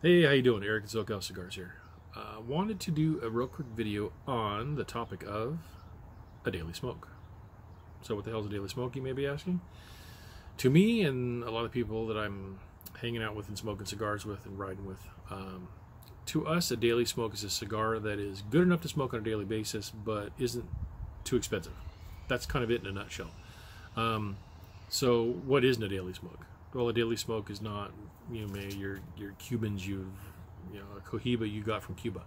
Hey, how you doing? Eric at SoCal Cigars here. Wanted to do a real quick video on the topic of a daily smoke. So what the hell is a daily smoke, you may be asking? To me and a lot of people that I'm hanging out with and smoking cigars with and riding with, to us a daily smoke is a cigar that is good enough to smoke on a daily basis but isn't too expensive. That's kind of it in a nutshell. So what isn't a daily smoke? Well, a daily smoke is not, you know, your Cubans you know, Cohiba you got from Cuba.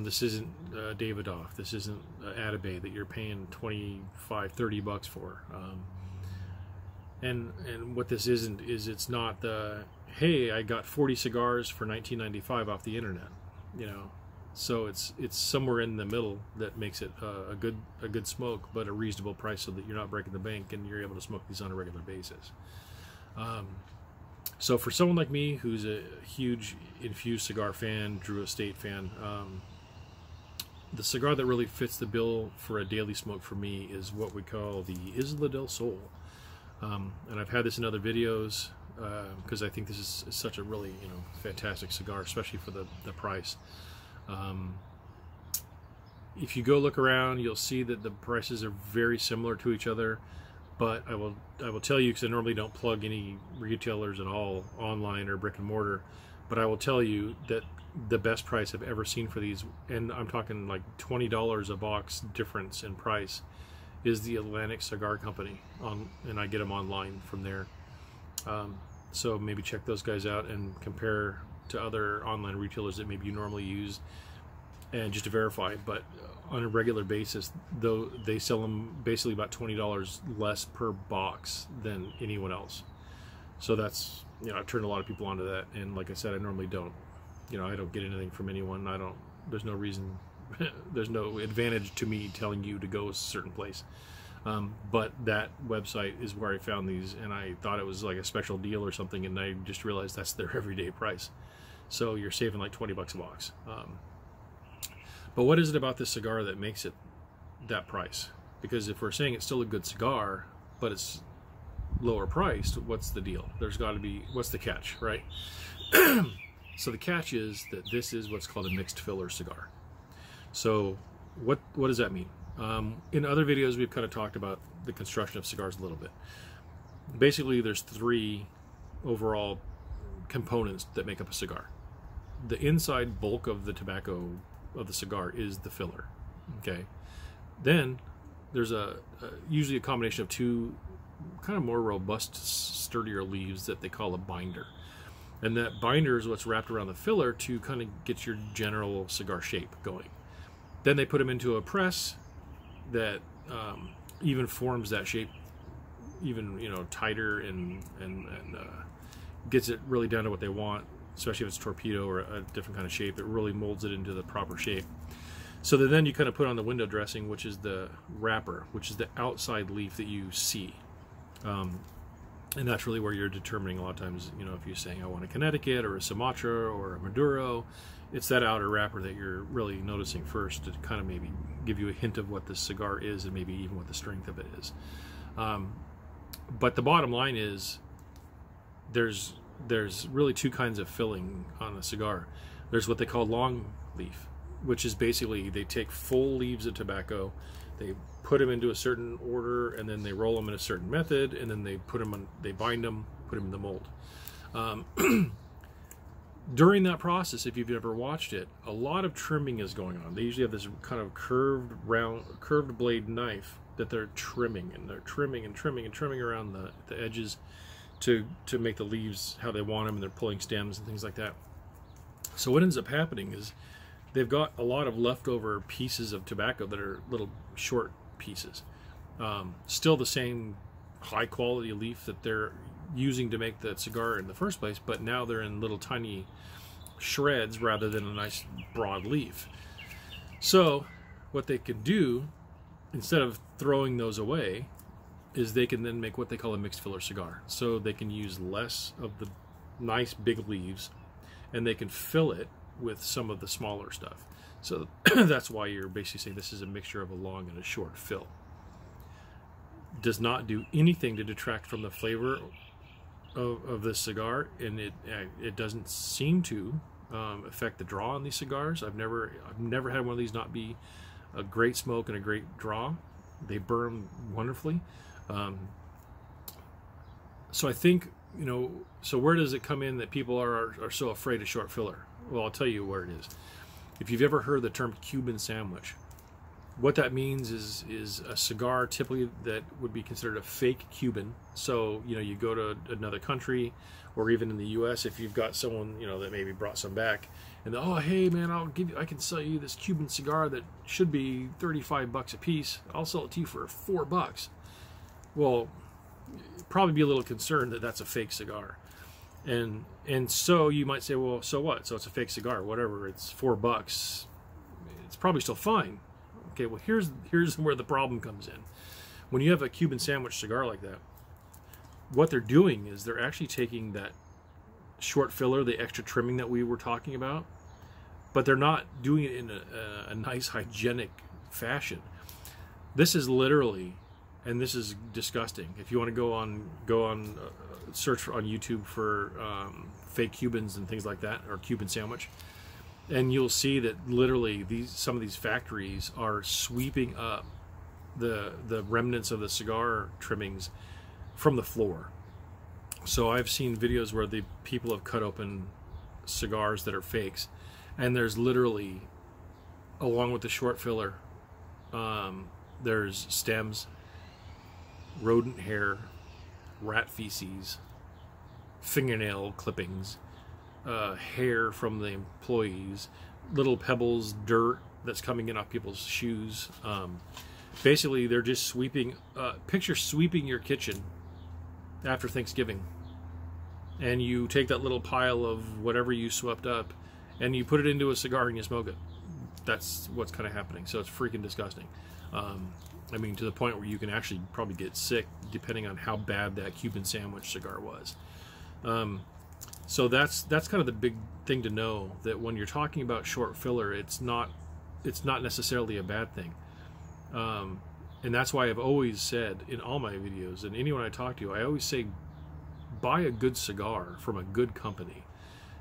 This isn't Davidoff. This isn't Atabey that you're paying $25, $30 for. And what this isn't is it's not the, hey, I got 40 cigars for $19.95 off the internet, you know. So it's somewhere in the middle that makes it a good smoke, but a reasonable price so that you're not breaking the bank and you're able to smoke these on a regular basis. So for someone like me, who's a huge infused cigar fan, Drew Estate fan, the cigar that really fits the bill for a daily smoke for me is what we call the Isla del Sol. And I've had this in other videos because I think this is such a really, you know, fantastic cigar, especially for the price. If you go look around, you'll see that the prices are very similar to each other. But I will tell you, because I normally don't plug any retailers at all, online or brick and mortar, but I will tell you that the best price I've ever seen for these, and I'm talking like $20 a box difference in price, is the Atlantic Cigar Company, and I get them online from there. So maybe check those guys out and compare to other online retailers that maybe you normally use, and just to verify. But on a regular basis, though, they sell them basically about $20 less per box than anyone else. So that's, you know, I've turned a lot of people onto that, and like I said, I normally don't, you know, I don't get anything from anyone. I don't, there's no reason, there's no advantage to me telling you to go a certain place. But that website is where I found these, and I thought it was like a special deal or something, and I just realized that's their everyday price. So you're saving like $20 a box. But what is it about this cigar that makes it that price? Because if we're saying it's still a good cigar, but it's lower priced, what's the deal? There's got to be, what's the catch, right? So the catch is that this is what's called a mixed filler cigar. So what does that mean? In other videos, we've kind of talked about the construction of cigars a little bit. Basically, there's three overall components that make up a cigar. The inside bulk of the tobacco of the cigar is the filler, okay? Then there's usually a combination of two kind of more robust, sturdier leaves that they call a binder, and that binder is what's wrapped around the filler to kind of get your general cigar shape going. Then they put them into a press that even forms that shape even, you know, tighter and gets it really down to what they want. Especially if it's a torpedo or a different kind of shape, it really molds it into the proper shape. So then you kind of put on the window dressing, which is the wrapper, which is the outside leaf that you see. And that's really where you're determining a lot of times, you know, if you're saying I want a Connecticut or a Sumatra or a Maduro, it's that outer wrapper that you're really noticing first to kind of maybe give you a hint of what this cigar is and maybe even what the strength of it is. But the bottom line is there's really two kinds of filling on a cigar. There's what they call long leaf, which is basically they take full leaves of tobacco, they put them into a certain order, and then they roll them in a certain method, and then they put them on, they bind them, put them in the mold. During that process, if you've ever watched it, a lot of trimming is going on. They usually have this kind of curved blade knife that they're trimming, and they're trimming around the edges to make the leaves how they want them, and they're pulling stems and things like that. So what ends up happening is they've got a lot of leftover pieces of tobacco that are little short pieces. Still the same high quality leaf that they're using to make the cigar in the first place, but now they're in little tiny shreds rather than a nice broad leaf. So what they can do, instead of throwing those away, is they can then make what they call a mixed filler cigar. So they can use less of the nice big leaves, and they can fill it with some of the smaller stuff. So that's why you're basically saying this is a mixture of a long and a short fill. Does not do anything to detract from the flavor of this cigar, and it doesn't seem to affect the draw on these cigars. I've never had one of these not be a great smoke and a great draw. They burn wonderfully. So I think, you know, so where does it come in that people are so afraid of short filler? Well, I'll tell you where it is. If you've ever heard the term Cuban sandwich, what that means is a cigar typically that would be considered a fake Cuban. So, you know, you go to another country, or even in the U.S. if you've got someone, you know, that maybe brought some back, and oh, hey man, I can sell you this Cuban cigar that should be 35 bucks a piece. I'll sell it to you for $4. Well, probably be a little concerned that that's a fake cigar. And so you might say, well, so what? So it's a fake cigar, whatever. It's $4. It's probably still fine. Okay, well, here's where the problem comes in. When you have a Cuban sandwich cigar like that, what they're doing is they're actually taking that short filler, the extra trimming that we were talking about, but they're not doing it in a nice, hygienic fashion. This is literally, and this is disgusting. If you want to go on search on YouTube for fake Cubans and things like that, or Cuban sandwich, and you'll see that literally some of these factories are sweeping up the remnants of the cigar trimmings from the floor. So I've seen videos where the people have cut open cigars that are fakes, and there's literally, along with the short filler, there's stems, rodent hair, rat feces, fingernail clippings, hair from the employees, little pebbles, dirt that's coming in off people's shoes. Basically, they're just sweeping. Picture sweeping your kitchen after Thanksgiving, and you take that little pile of whatever you swept up, and you put it into a cigar and you smoke it. That's what's kind of happening. So it's freaking disgusting. I mean, to the point where you can actually probably get sick, depending on how bad that Cuban sandwich cigar was. So that's kind of the big thing to know, that when you're talking about short filler, it's not necessarily a bad thing. And that's why I've always said in all my videos, and anyone I talk to, I always say, buy a good cigar from a good company,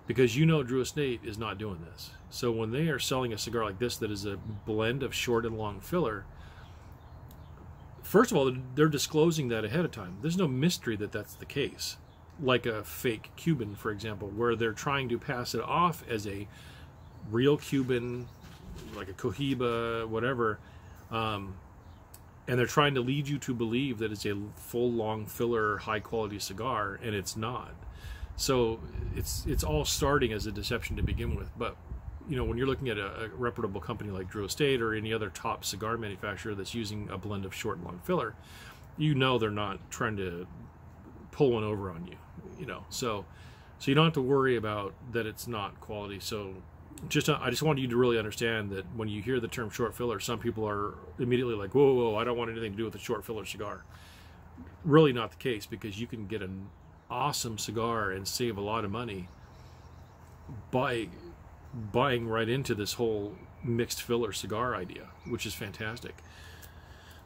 because you know Drew Estate is not doing this. So when they are selling a cigar like this that is a blend of short and long filler, first of all, they're disclosing that ahead of time. There's no mystery that that's the case. Like a fake Cuban, for example, where they're trying to pass it off as a real Cuban, like a Cohiba, whatever, and they're trying to lead you to believe that it's a full, long filler, high quality cigar, and it's not. So it's all starting as a deception to begin with. But you know, when you're looking at a reputable company like Drew Estate or any other top cigar manufacturer that's using a blend of short and long filler, you know they're not trying to pull one over on you, you know. So you don't have to worry about that it's not quality. So I just want you to really understand that when you hear the term short filler, some people are immediately like, whoa, whoa, I don't want anything to do with a short filler cigar. Really not the case, because you can get an awesome cigar and save a lot of money by buying right into this whole mixed filler cigar idea, which is fantastic.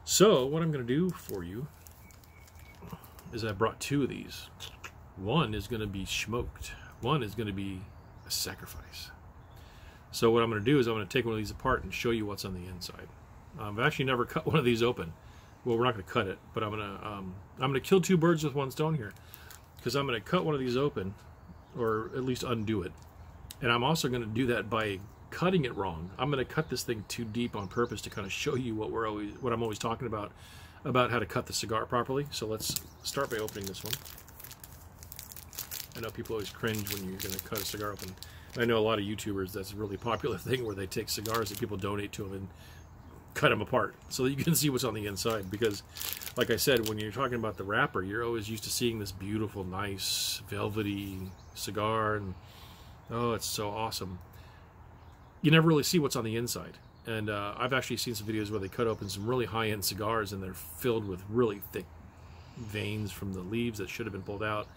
So what I'm going to do for you is I brought two of these. One is going to be smoked. One is going to be a sacrifice. So what I'm going to do is I'm going to take one of these apart and show you what's on the inside. I've actually never cut one of these open. Well, we're not going to cut it, but I'm going to kill two birds with one stone here, because I'm going to cut one of these open, or at least undo it. And I'm also going to do that by cutting it wrong. I'm going to cut this thing too deep on purpose to kind of show you what I'm always talking about how to cut the cigar properly. So let's start by opening this one. I know people always cringe when you're going to cut a cigar open. I know a lot of YouTubers, that's a really popular thing, where they take cigars that people donate to them and cut them apart so that you can see what's on the inside. Because, like I said, when you're talking about the wrapper, you're always used to seeing this beautiful, nice, velvety cigar, and oh, it's so awesome. You never really see what's on the inside. And I've actually seen some videos where they cut open some really high-end cigars and they're filled with really thick veins from the leaves that should have been pulled out.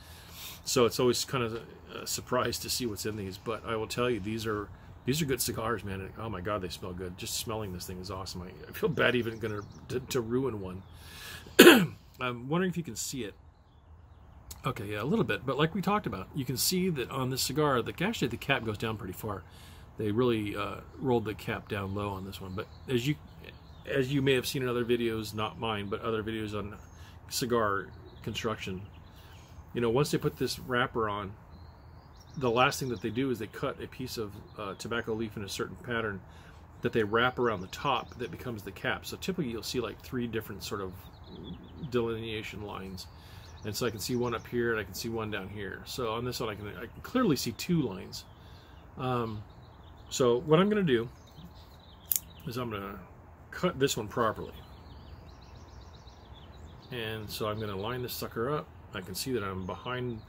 So it's always kind of a surprise to see what's in these. But I will tell you, these are good cigars, man. And, oh my God, they smell good. Just smelling this thing is awesome. I feel bad even going to ruin one. I'm wondering if you can see it. Okay, yeah, a little bit, but like we talked about, you can see that on this cigar, actually the cap goes down pretty far. They really rolled the cap down low on this one, but as you may have seen in other videos, not mine, but other videos on cigar construction, you know, once they put this wrapper on, the last thing that they do is they cut a piece of tobacco leaf in a certain pattern that they wrap around the top that becomes the cap. So typically you'll see like three different sort of delineation lines. And so I can see one up here and I can see one down here. So on this one I can clearly see two lines. So what I'm going to do is I'm going to cut this one properly. And so I'm going to line this sucker up. I can see that I'm behind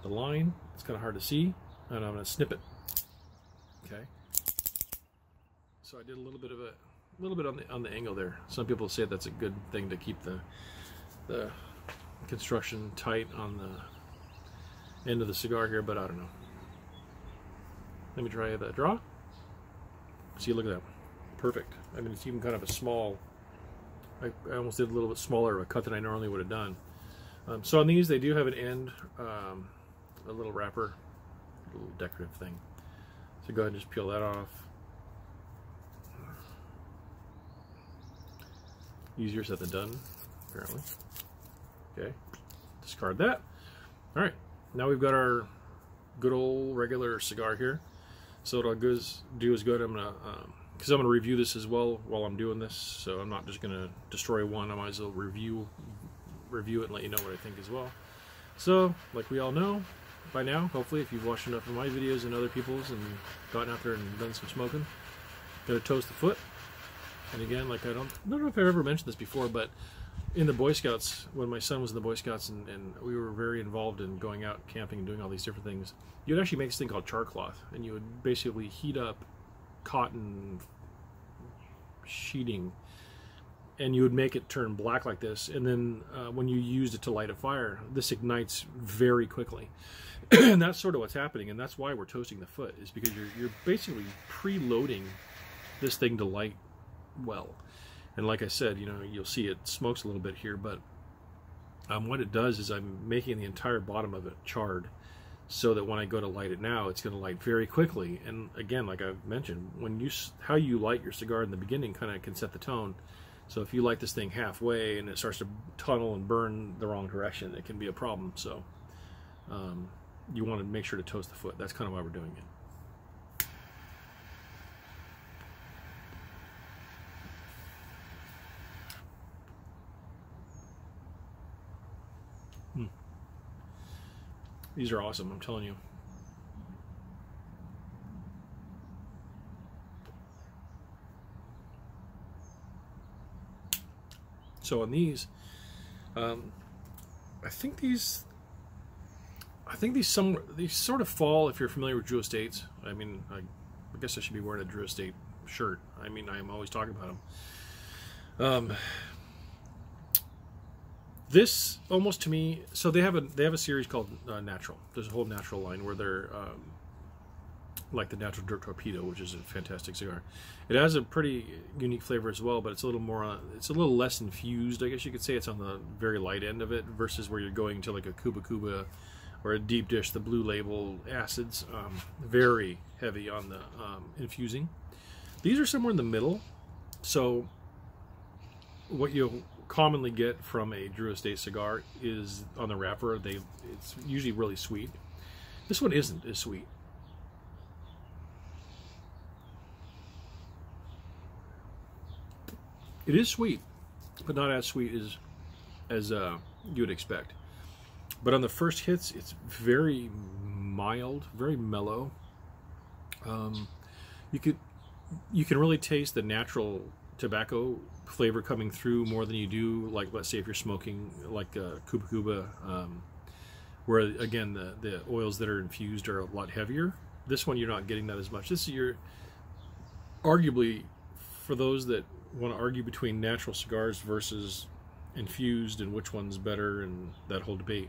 the line. It's kind of hard to see. And I'm going to snip it. Okay. So I did a little bit on the angle there. Some people say that's a good thing to keep the construction tight on the end of the cigar here, but I don't know. Let me try that draw. See, look at that. Perfect. I mean, it's even kind of a small, I almost did a little bit smaller of a cut than I normally would have done. So on these, they do have an end, a little wrapper, a little decorative thing. So go ahead and just peel that off. Easier said than done, apparently. Okay, discard that. All right, now we've got our good old regular cigar here. So what I'll do is go ahead, I'm gonna review this as well while I'm doing this. So I'm not just gonna destroy one. I might as well review it and let you know what I think as well. So like we all know by now, hopefully, if you've watched enough of my videos and other people's and gotten out there and done some smoking, gonna toast the foot. And again, like I don't know if I've ever mentioned this before, but in the Boy Scouts, when my son was in the Boy Scouts and we were very involved in going out camping and doing all these different things, you would actually make this thing called char cloth, and you would basically heat up cotton sheeting and you would make it turn black like this, and then when you used it to light a fire, this ignites very quickly. And that's sort of what's happening, and that's why we're toasting the foot, is because you're basically preloading this thing to light well. And like I said, you know, you'll see it smokes a little bit here, but what it does is I'm making the entire bottom of it charred so that when I go to light it now, it's going to light very quickly. And again, like I've mentioned, how you light your cigar in the beginning kind of can set the tone. So if you light this thing halfway and it starts to tunnel and burn the wrong direction, it can be a problem. So you want to make sure to toast the foot. That's kind of why we're doing it. These are awesome, I'm telling you. So on these, I think these sort of fall, if you're familiar with Drew Estates. I mean, I guess I should be wearing a Drew Estate shirt. I mean, I am always talking about them. This almost to me, so they have a series called Natural. There's a whole Natural line where they're like the Natural Dirt Torpedo, which is a fantastic cigar. It has a pretty unique flavor as well, but it's a little more, it's a little less infused, I guess you could say. It's on the very light end of it versus where you're going to like a Kuba Kuba or a Deep Dish, the Blue Label Acids, very heavy on the infusing. These are somewhere in the middle. So what you'll commonly get from a Drew Estate cigar is on the wrapper, it's usually really sweet. This one isn't as sweet. It is sweet, but not as sweet as you would expect. But on the first hits, it's very mild, very mellow. You can really taste the natural tobacco flavor coming through more than you do, like let's say if you're smoking like a Kuba Kuba, where again the oils that are infused are a lot heavier. This one you're not getting that as much. This is your, arguably, for those that want to argue between natural cigars versus infused and which one's better and that whole debate,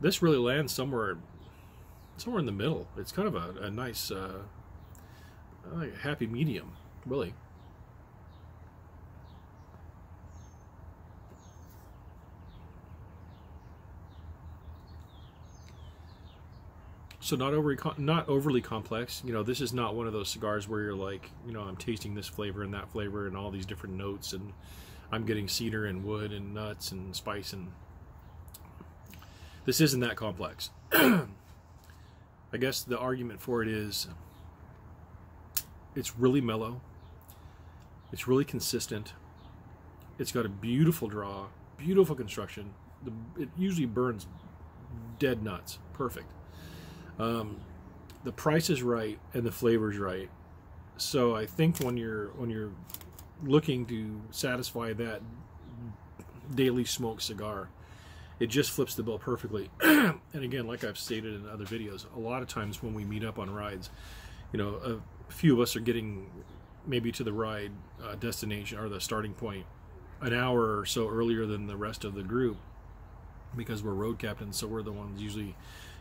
this really lands somewhere in the middle. It's kind of a nice happy medium, really. So not overly complex. You know, this is not one of those cigars where you're like, you know, I'm tasting this flavor and that flavor and all these different notes, and I'm getting cedar and wood and nuts and spice, and this isn't that complex. I guess the argument for it is it's really mellow, it's really consistent, it's got a beautiful draw, beautiful construction. It usually burns dead nuts, perfect. The price is right and the flavor's right. So I think when you're looking to satisfy that daily smoke cigar, it just flips the bill perfectly. And again, like I've stated in other videos, a lot of times when we meet up on rides, you know, a few of us are getting maybe to the ride destination or the starting point an hour or so earlier than the rest of the group, because we're road captains, so we're the ones usually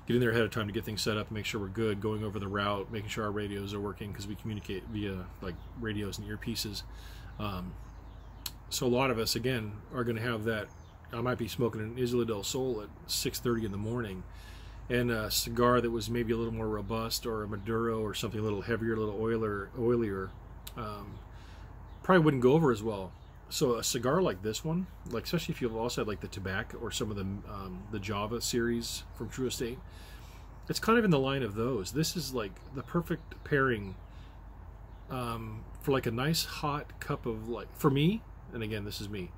getting there ahead of time to get things set up, make sure we're good, going over the route, making sure our radios are working, because we communicate via like radios and earpieces. So a lot of us, again, are going to have that. I might be smoking an Isla del Sol at 6:30 in the morning, and a cigar that was maybe a little more robust, or a Maduro, or something a little heavier, a little oilier, probably wouldn't go over as well. So a cigar like this one, like especially if you've also had like the Tobacco or some of the Java series from Drew Estate, it's kind of in the line of those. This is like the perfect pairing for like a nice hot cup of, like, for me, and again this is me,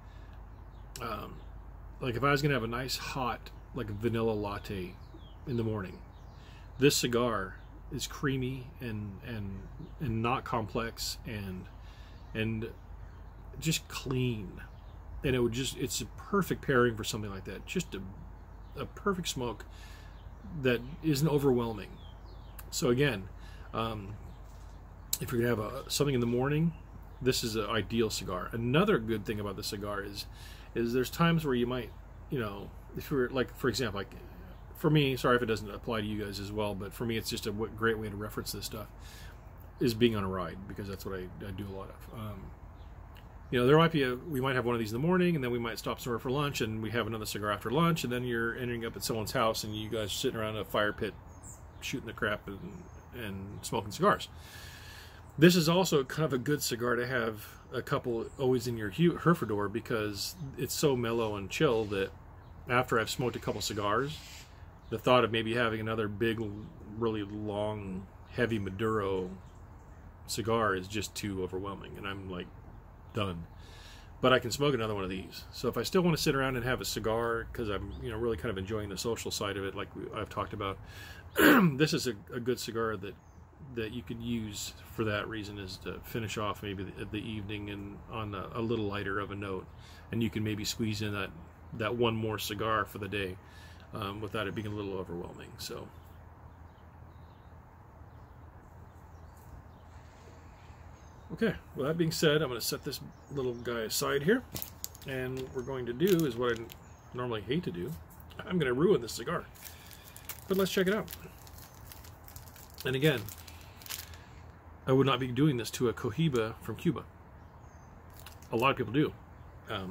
like if I was gonna have a nice hot like vanilla latte in the morning, this cigar is creamy and not complex and just clean, and it would just, it's a perfect pairing for something like that. Just a perfect smoke that isn't overwhelming. So again, if you're gonna have something in the morning, this is an ideal cigar. Another good thing about the cigar is there's times where you might, you know, if you're like, for example, like for me, sorry if it doesn't apply to you guys as well, but for me it's just a great way to reference this stuff is being on a ride, because that's what I do a lot of. You know, there might be we might have one of these in the morning, and then we might stop somewhere for lunch, and we have another cigar after lunch, and then you're ending up at someone's house, and you guys are sitting around a fire pit, shooting the crap and smoking cigars. This is also kind of a good cigar to have a couple always in your Herfordor, because it's so mellow and chill that after I've smoked a couple cigars, the thought of maybe having another big, really long, heavy Maduro cigar is just too overwhelming, and I'm like, done. But I can smoke another one of these. So if I still want to sit around and have a cigar, because I'm, you know, really kind of enjoying the social side of it, like I've talked about, this is a good cigar that you could use for that reason, is to finish off maybe the evening and on a little lighter of a note, and you can maybe squeeze in that one more cigar for the day without it being a little overwhelming. So. Okay, well, that being said, I'm going to set this little guy aside here, and what we're going to do is what I normally hate to do. I'm going to ruin this cigar, but let's check it out. And again, I would not be doing this to a Cohiba from Cuba. A lot of people do,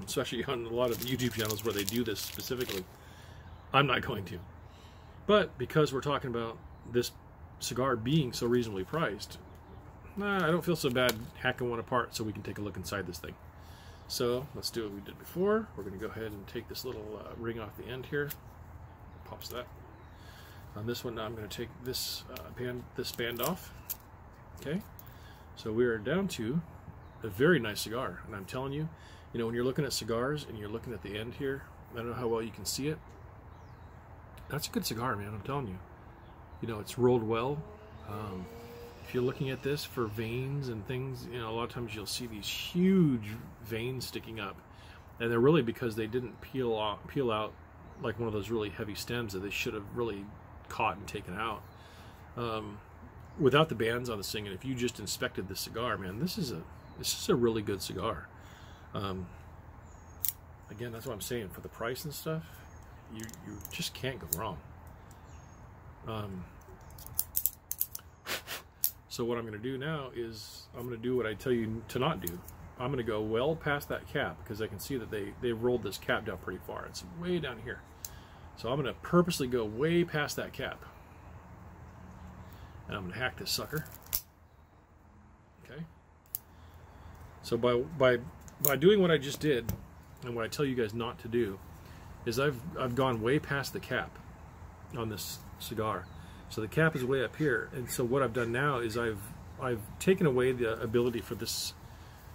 especially on a lot of YouTube channels where they do this specifically. I'm not going to. But because we're talking about this cigar being so reasonably priced, nah, I don't feel so bad hacking one apart, so we can take a look inside this thing. So let's do what we did before. We're going to go ahead and take this little ring off the end here. Pops that. On this one, now I'm going to take this band off. Okay. So we are down to a very nice cigar, and I'm telling you, you know, when you're looking at cigars and you're looking at the end here, I don't know how well you can see it. That's a good cigar, man. I'm telling you. You know, it's rolled well. If you're looking at this for veins and things, you know, a lot of times you'll see these huge veins sticking up, and they're really because they didn't peel out like one of those really heavy stems that they should have really caught and taken out. Without the bands on this thing, and if you just inspected the cigar, man, this is a really good cigar. Again, that's what I'm saying, for the price and stuff, you just can't go wrong. So what I'm going to do now is I'm going to do what I tell you to not do. I'm going to go well past that cap, because I can see that they rolled this cap down pretty far. It's way down here. So I'm going to purposely go way past that cap. and I'm going to hack this sucker. Okay. So by doing what I just did, and what I tell you guys not to do, is I've gone way past the cap on this cigar. So the cap is way up here, and so what I've done now is I've taken away the ability for this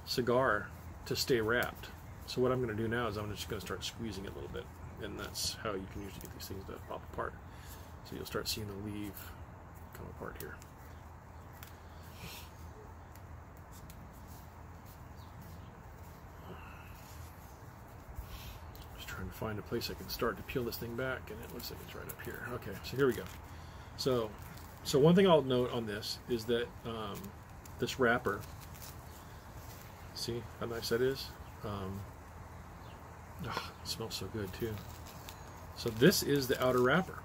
cigar to stay wrapped. So what I'm going to do now is I'm just going to start squeezing it a little bit, and that's how you can usually get these things to pop apart. So you'll start seeing the leaf come apart here. Just trying to find a place I can start to peel this thing back, and it looks like it's right up here. Okay, so here we go. So one thing I'll note on this is that this wrapper, see how nice that is? Oh, it smells so good too. So this is the outer wrapper.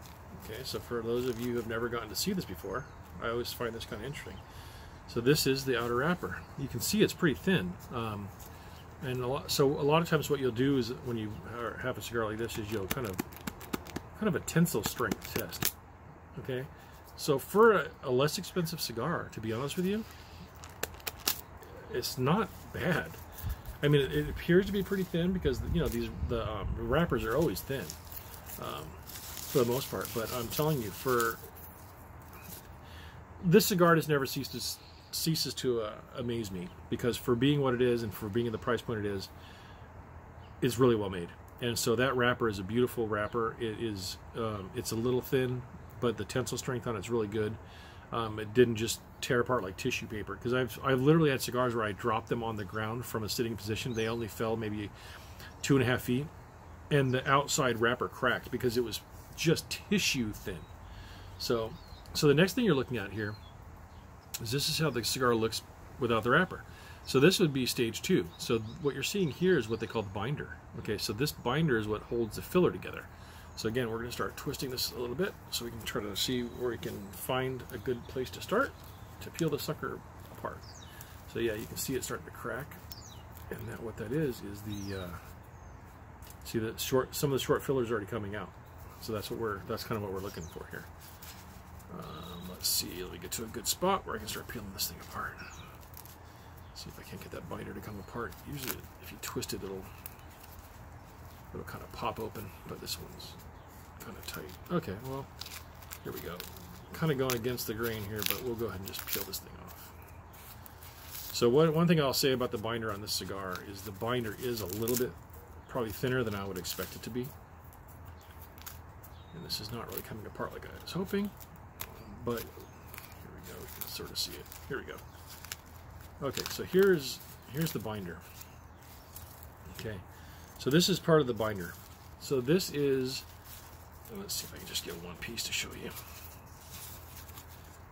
Okay, so for those of you who have never gotten to see this before, I always find this kind of interesting. So this is the outer wrapper. You can see it's pretty thin. And a lot of times what you'll do is when you have a cigar like this is you'll kind of a tensile strength test. Okay, so for a less expensive cigar, to be honest with you, it's not bad. I mean, it appears to be pretty thin because, you know, the wrappers are always thin for the most part. But I'm telling you, for this cigar just never ceases to amaze me, because for being what it is and for being at the price point it is, it's really well made. And so that wrapper is a beautiful wrapper. It is, it's a little thin, but the tensile strength on it's really good. It didn't just tear apart like tissue paper, because I've literally had cigars where I dropped them on the ground from a sitting position. They only fell maybe 2.5 feet, and the outside wrapper cracked because it was just tissue thin. So the next thing you're looking at here is this is how the cigar looks without the wrapper. So this would be stage 2. So what you're seeing here is what they call the binder. Okay, so this binder is what holds the filler together. So again, we're going to start twisting this a little bit so we can try to see where we can find a good place to start to peel the sucker apart. So yeah, you can see it starting to crack, and that what that is the see that some of the short fillers are already coming out. So that's kind of what we're looking for here. Let's see, let me get to a good spot where I can start peeling this thing apart. See if I can't get that binder to come apart. Usually, if you twist it, it'll kind of pop open, but this one's kind of tight. Okay, well, here we go. Kind of going against the grain here, but we'll go ahead and just peel this thing off. So one thing I'll say about the binder on this cigar is the binder is a little bit probably thinner than I would expect it to be. And this is not really coming apart like I was hoping, but here we go. You can sort of see it. Here we go. Okay, so here's the binder. Okay. So this is part of the binder. So this is, let's see if I can just get one piece to show you.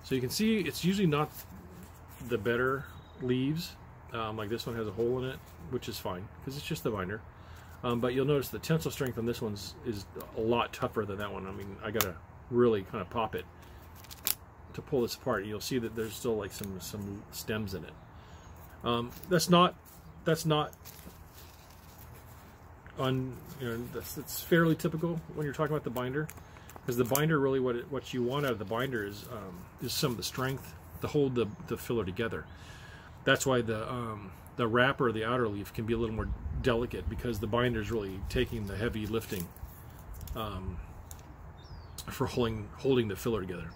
So you can see it's usually not the better leaves. Like this one has a hole in it, which is fine because it's just the binder. But you'll notice the tensile strength on this one is a lot tougher than that one. I mean, I gotta really kind of pop it to pull this apart. You'll see that there's still like some stems in it. That's not on, you know, it's fairly typical when you're talking about the binder, because the binder really what you want out of the binder is some of the strength to hold the filler together. That's why the wrapper, the outer leaf, can be a little more delicate, because the binder is really taking the heavy lifting for holding the filler together.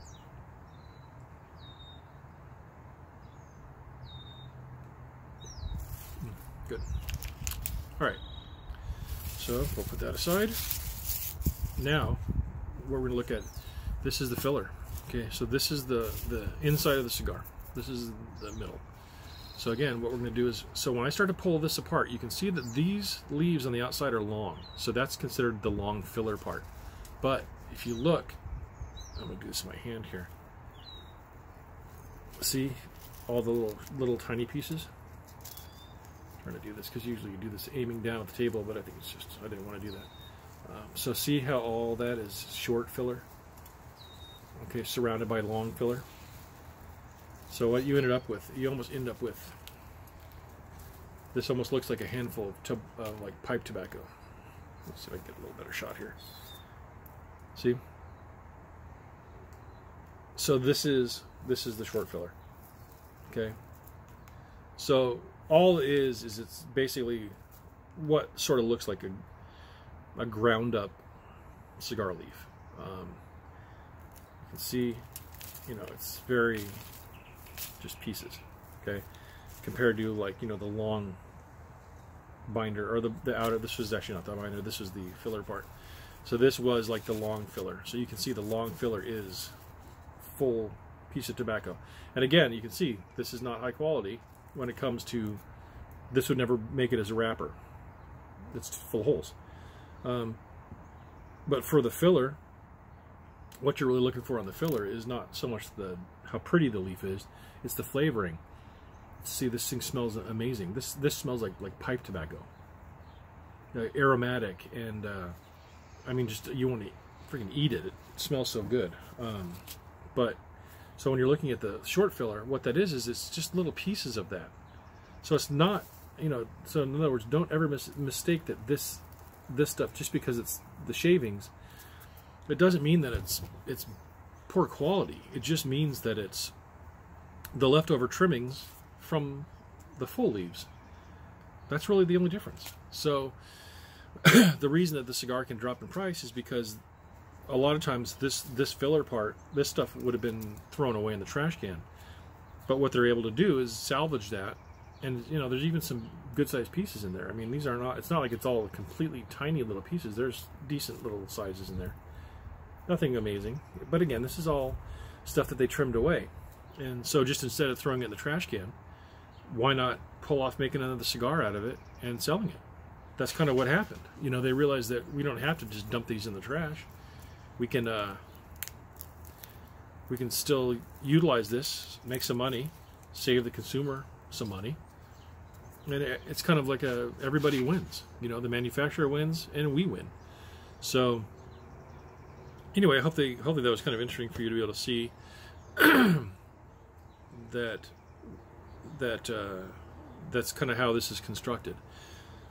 Good. All right. So we'll put that aside. Now, what we're going to look at, this is the filler. Okay, so this is the inside of the cigar. This is the middle. So again, what we're going to do is, so when I start to pull this apart, you can see that these leaves on the outside are long. So that's considered the long filler part. But if you look, I'm going to do this in my hand here. See all the little tiny pieces? To do this because usually you do this aiming down at the table, but I think it's just I didn't want to do that. So see how all that is short filler, okay, surrounded by long filler. So what you ended up with, you almost end up with this almost looks like a handful of like pipe tobacco. Let's see if I can get a little better shot here. See, so this is This is the short filler. Okay. So all it is it's basically what sort of looks like a ground up cigar leaf. You can see, you know, it's very just pieces. Okay. Compared to, like, you know, the long binder or the outer. This was actually not the binder. This was the filler part. So this was like the long filler. So you can see the long filler is full piece of tobacco. And again, you can see this is not high quality when it comes to, this would never make it as a wrapper. It's full of holes. But for the filler, what you're really looking for on the filler is not so much how pretty the leaf is, it's the flavoring. See, this thing smells amazing. This smells like pipe tobacco. Aromatic, and I mean, just you want to freaking eat it. It smells so good. But so when you're looking at the short filler, what that is it's just little pieces of that. So it's not, you know. So in other words, don't ever mistake that this stuff just because it's the shavings. It doesn't mean that it's poor quality. It just means that it's the leftover trimmings from the full leaves. That's really the only difference. So the reason that the cigar can drop in price is because a lot of times this filler part, this stuff would have been thrown away in the trash can. But what they're able to do is salvage that, and you know, there's even some good sized pieces in there. I mean, these are not, it's not like it's all completely tiny little pieces. There's decent little sizes in there. Nothing amazing. But again, this is all stuff that they trimmed away. And so just instead of throwing it in the trash can, why not pull off, make another cigar out of it and selling it? That's kind of what happened. You know, they realized that we don't have to just dump these in the trash. We can still utilize this, make some money, save the consumer some money. And it's kind of like everybody wins. You know, the manufacturer wins and we win. So anyway, hopefully that was kind of interesting for you to be able to see that's kind of how this is constructed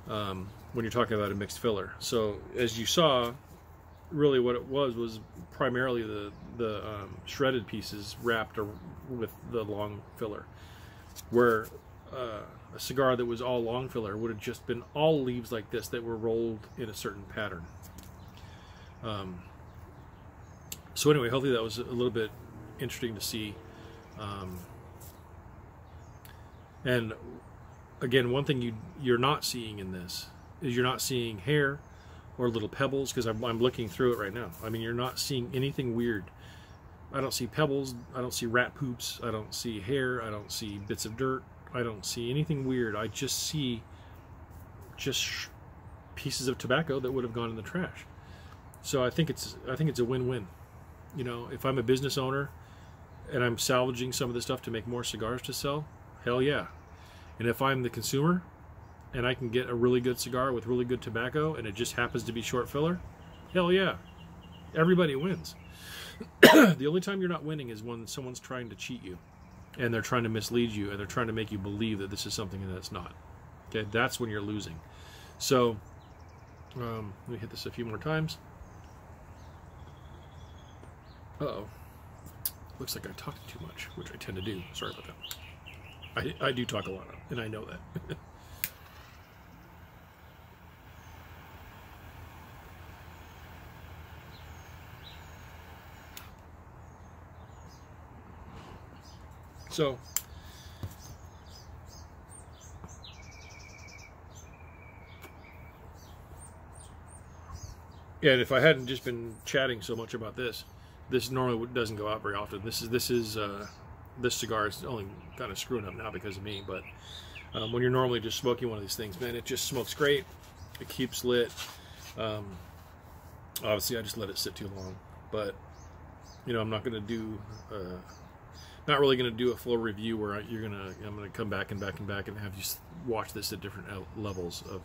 when you're talking about a mixed filler. So as you saw, really what it was primarily the shredded pieces wrapped with the long filler, where a cigar that was all long filler would have just been all leaves like this that were rolled in a certain pattern. So anyway, hopefully that was a little bit interesting to see. And again, one thing you're not seeing in this is you're not seeing hair or little pebbles, because I'm looking through it right now. I mean, you're not seeing anything weird. I don't see pebbles. I don't see rat poops. I don't see hair. I don't see bits of dirt. I don't see anything weird. I just see pieces of tobacco that would have gone in the trash. So I think it's a win-win. You know, if I'm a business owner and I'm salvaging some of this stuff to make more cigars to sell, hell yeah. And if I'm the consumer and I can get a really good cigar with really good tobacco and it just happens to be short filler, hell yeah. Everybody wins. The only time you're not winning is when someone's trying to cheat you and they're trying to mislead you and they're trying to make you believe that this is something that it's not. Okay, that's when you're losing. So let me hit this a few more times. Uh-oh. Looks like I talked too much, which I tend to do. Sorry about that. I do talk a lot, and I know that. So, yeah, and if I hadn't just been chatting so much about this, this normally doesn't go out very often. This cigar is only kind of screwing up now because of me, but when you're normally just smoking one of these things, man, it just smokes great. It keeps lit. Obviously, I just let it sit too long, but you know, I'm not going to do, not really going to do a full review where I'm going to come back and back and back and have you watch this at different levels of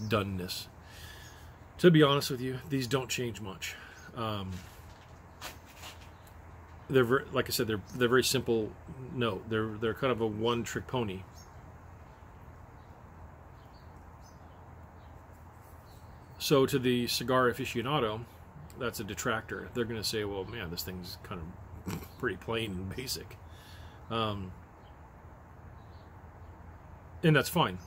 doneness. To be honest with you, these don't change much. They're very, like I said, they're very simple. No, they're kind of a one-trick pony. So to the cigar aficionado, that's a detractor. They're going to say, "Well, man, this thing's kind of pretty plain and basic. And that's fine.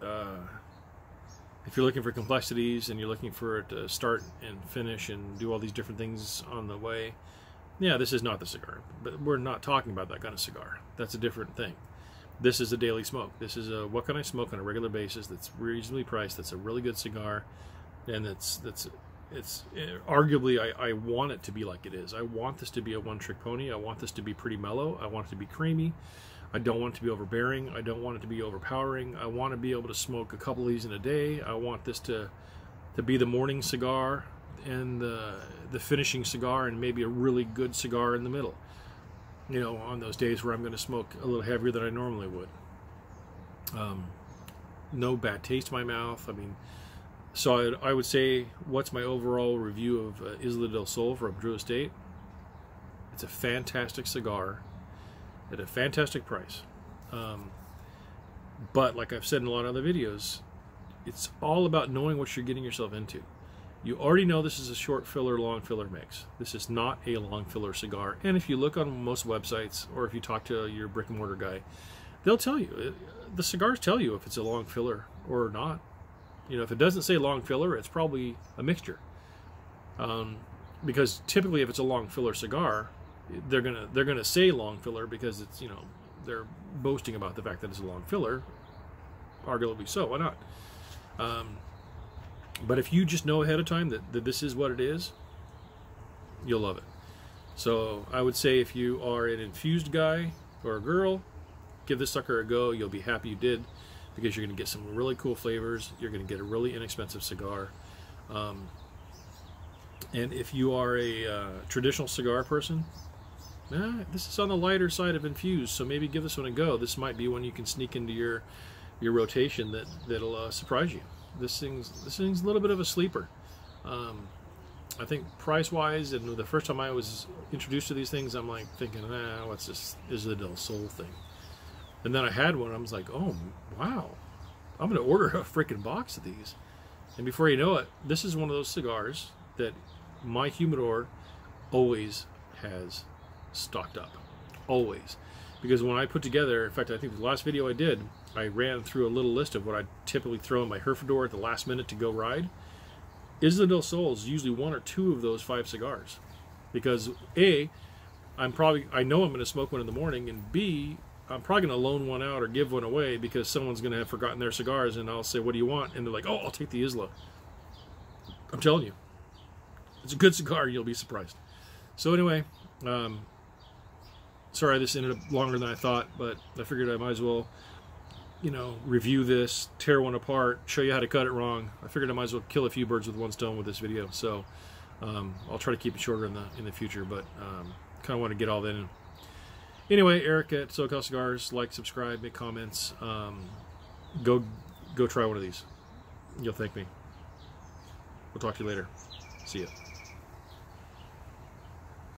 If you're looking for complexities and you're looking for it to start and finish and do all these different things on the way, yeah, this is not the cigar. But we're not talking about that kind of cigar. That's a different thing. This is a daily smoke. This is a what can I smoke on a regular basis that's reasonably priced, that's a really good cigar, and it's arguably, I want it to be like it is. I want this to be a one-trick pony. I want this to be pretty mellow. I want it to be creamy. I don't want it to be overbearing. I don't want it to be overpowering. I want to be able to smoke a couple of these in a day. I want this to be the morning cigar and the finishing cigar, and maybe a really good cigar in the middle. You know, on those days where I'm going to smoke a little heavier than I normally would. No bad taste in my mouth. I mean, so I would say, what's my overall review of Isla del Sol from Drew Estate? It's a fantastic cigar at a fantastic price. But like I've said in a lot of other videos, it's all about knowing what you're getting yourself into. You already know this is a short filler, long filler mix. This is not a long filler cigar. And if you look on most websites, or if you talk to your brick and mortar guy, they'll tell you. The cigars tell you if it's a long filler or not. You know, if it doesn't say long filler, it's probably a mixture. Because typically, if it's a long filler cigar, they're gonna say long filler because it's, you know, they're boasting about the fact that it's a long filler. Arguably so. Why not? But if you just know ahead of time that this is what it is, you'll love it. So I would say if you are an infused guy or a girl, give this sucker a go. You'll be happy you did, because you're going to get some really cool flavors. You're going to get a really inexpensive cigar. And if you are a traditional cigar person, this is on the lighter side of infused, so maybe give this one a go. This might be one you can sneak into your rotation that'll surprise you. This thing's a little bit of a sleeper. I think price-wise, and the first time I was introduced to these things, I'm like thinking, what's this Isla del Sol thing? And then I had one, I was like, oh, wow, I'm going to order a freaking box of these. And before you know it, this is one of those cigars that my humidor always has stocked up. Always. Because when I put together, in fact, I think the last video I did, I ran through a little list of what I typically throw in my herfador at the last minute to go ride. Isla del Sol is usually one or two of those 5 cigars. Because A, I know I'm going to smoke one in the morning, and B, I'm probably going to loan one out or give one away because someone's going to have forgotten their cigars, and I'll say, what do you want? And they're like, oh, I'll take the Isla. I'm telling you, it's a good cigar. You'll be surprised. So anyway, sorry this ended up longer than I thought, but I figured I might as well, you know, review this, tear one apart, show you how to cut it wrong. I figured I might as well kill a few birds with one stone with this video. So I'll try to keep it shorter in the future, but kind of want to get all that in. Anyway, Eric at SoCal Cigars, like, subscribe, make comments. Go try one of these. You'll thank me. We'll talk to you later. See ya.